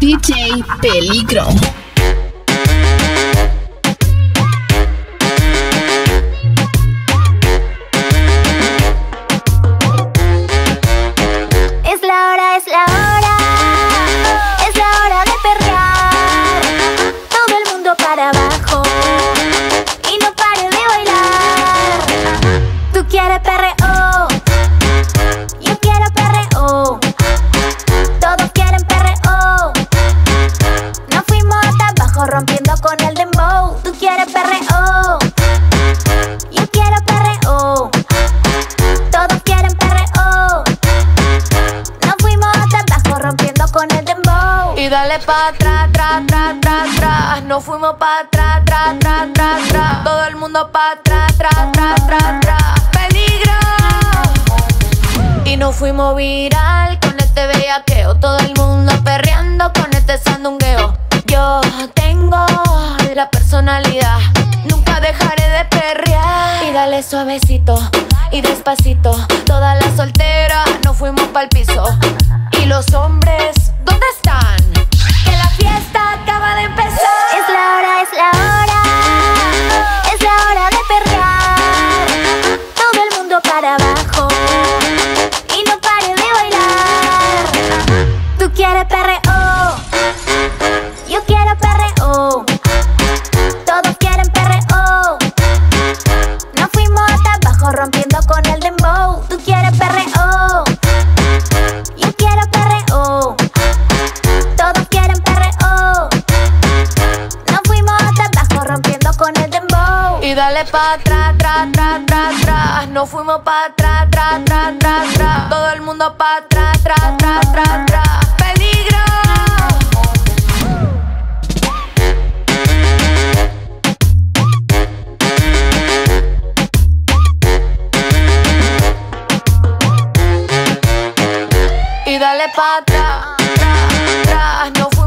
DJ Peligro. Es la hora de perrear. Todo el mundo para abajo y no pare de bailar. Tú quieres perreo, yo quiero perreo, todos quieren perreo. Nos fuimos hasta abajo rompiendo con el dembow. Tú quieres perreo, yo quiero perreo, todos quieren perreo. Nos fuimos hasta abajo rompiendo con el dembow. Y dale pa' atrás, atrás, atrás, atrás, atrás. Nos fuimos pa' atrás, atrás, atrás, atrás, atrás. Todo el mundo pa' atrás, atrás, atrás, atrás, atrás. ¡Peligro! Y nos fuimos viral con este bellaqueo. Todo el mundo perreando con este sandungueo. Yo tengo la personalidad, nunca dejaré de perrear. Y dale suavecito y despacito. Todas las solteras nos fuimos pa'l piso. ¿Y los hombres dónde están? Que la fiesta acaba de empezar. Es la hora, es la hora. Es la hora de perrear. Todo el mundo para abajo y no pare de bailar. Tú quieres perreo, yo quiero perreo, todos quieren perreo. Nos fuimos hasta abajo rompiendo con el dembow. Tú quieres perreo, yo quiero perreo, todos quieren perreo. Nos fuimos hasta abajo rompiendo con el dembow. Y dale pa' atrás, atrás, atrás, atrás, atrás. Nos fuimos pa' atrás, atrás, atrás, atrás, atrás. Todo el mundo pa' atrás, atrás, atrás, atrás, atrás. ¡Peligro! Y dale pa' atrás, atrás, atrás.